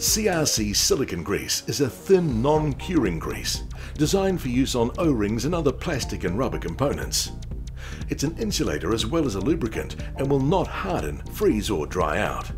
CRC silicone grease is a thin, non-curing grease designed for use on O-rings and other plastic and rubber components. It's an insulator as well as a lubricant and will not harden, freeze or dry out.